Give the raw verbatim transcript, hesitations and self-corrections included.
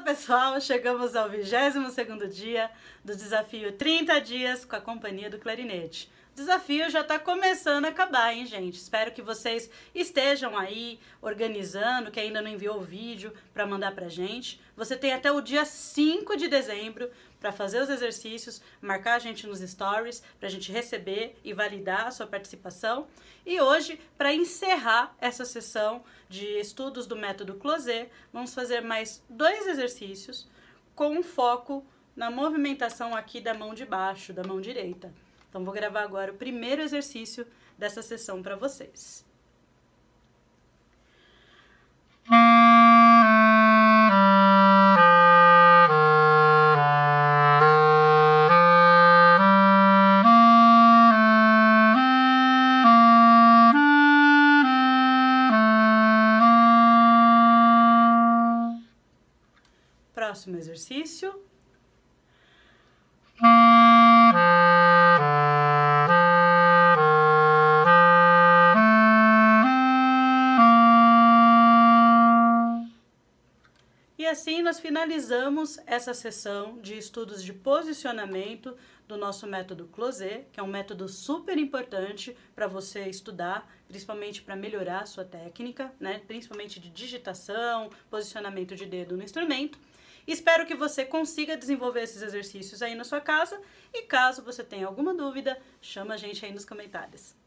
Fala pessoal, chegamos ao vigésimo segundo dia do desafio trinta dias com a Companhia do Clarinete. O desafio já está começando a acabar, hein, gente? Espero que vocês estejam aí organizando, que ainda não enviou o vídeo para mandar pra gente. Você tem até o dia cinco de dezembro para fazer os exercícios, marcar a gente nos stories, para a gente receber e validar a sua participação. E hoje, para encerrar essa sessão de estudos do método Klose, vamos fazer mais dois exercícios com um foco na movimentação aqui da mão de baixo, da mão direita. Então, vou gravar agora o primeiro exercício dessa sessão para vocês. Próximo exercício. E assim nós finalizamos essa sessão de estudos de posicionamento do nosso método Klose, que é um método super importante para você estudar, principalmente para melhorar a sua técnica, né? Principalmente de digitação, posicionamento de dedo no instrumento. Espero que você consiga desenvolver esses exercícios aí na sua casa e caso você tenha alguma dúvida, chama a gente aí nos comentários.